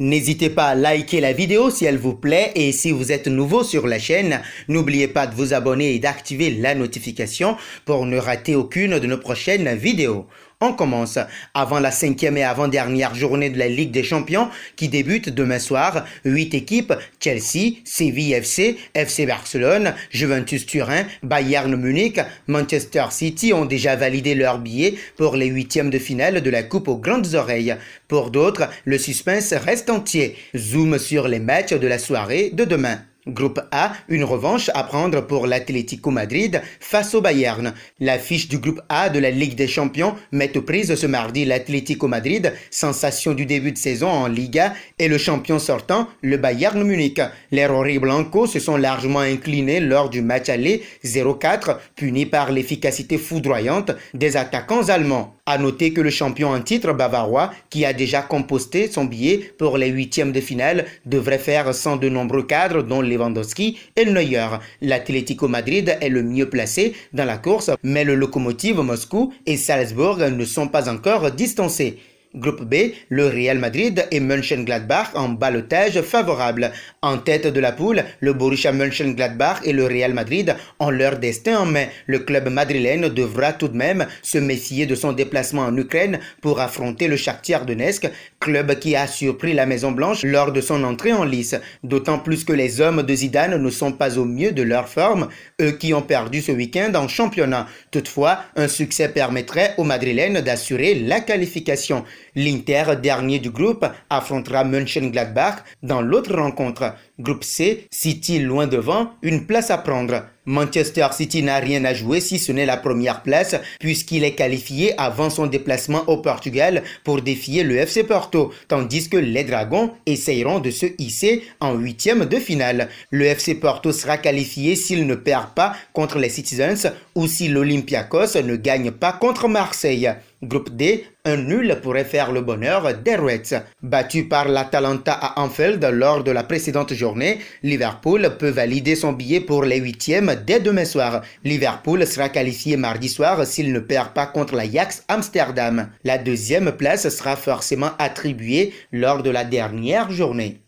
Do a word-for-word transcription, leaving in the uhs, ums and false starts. N'hésitez pas à liker la vidéo si elle vous plaît et si vous êtes nouveau sur la chaîne, n'oubliez pas de vous abonner et d'activer la notification pour ne rater aucune de nos prochaines vidéos. On commence avant la cinquième et avant-dernière journée de la Ligue des Champions qui débute demain soir. Huit équipes, Chelsea, Séville F C, F C Barcelone, Juventus Turin, Bayern Munich, Manchester City ont déjà validé leur billet pour les huitièmes de finale de la Coupe aux grandes oreilles. Pour d'autres, le suspense reste entier. Zoom sur les matchs de la soirée de demain. Groupe A, une revanche à prendre pour l'Atletico Madrid face au Bayern. L'affiche du groupe A de la Ligue des Champions met aux prises ce mardi l'Atletico Madrid, sensation du début de saison en Liga, et le champion sortant, le Bayern Munich. Les Rori Blancos se sont largement inclinés lors du match aller zéro quatre, puni par l'efficacité foudroyante des attaquants allemands. À noter que le champion en titre bavarois, qui a déjà composté son billet pour les huitièmes de finale, devrait faire sans de nombreux cadres, dont Lewandowski et Neuer. L'Atlético Madrid est le mieux placé dans la course, mais le Lokomotiv Moscou et Salzburg ne sont pas encore distancés. Groupe B, le Real Madrid et Mönchengladbach en ballottage favorable. En tête de la poule, le Borussia Mönchengladbach et le Real Madrid ont leur destin en main. Le club madrilène devra tout de même se méfier de son déplacement en Ukraine pour affronter le Shakhtar Donetsk, club qui a surpris la Maison-Blanche lors de son entrée en lice. D'autant plus que les hommes de Zidane ne sont pas au mieux de leur forme, eux qui ont perdu ce week-end en championnat. Toutefois, un succès permettrait aux madrilènes d'assurer la qualification. L'Inter, dernier du groupe, affrontera Mönchengladbach dans l'autre rencontre. Groupe C, City loin devant, une place à prendre. Manchester City n'a rien à jouer si ce n'est la première place puisqu'il est qualifié avant son déplacement au Portugal pour défier le F C Porto, tandis que les Dragons essayeront de se hisser en huitième de finale. Le F C Porto sera qualifié s'il ne perd pas contre les Citizens ou si l'Olympiakos ne gagne pas contre Marseille. Groupe D, un nul pourrait faire le bonheur des Reds. Battu par l'Atalanta à Anfield lors de la précédente journée, Liverpool peut valider son billet pour les huitièmes dès demain soir. Liverpool sera qualifié mardi soir s'il ne perd pas contre l'Ajax Amsterdam. La deuxième place sera forcément attribuée lors de la dernière journée.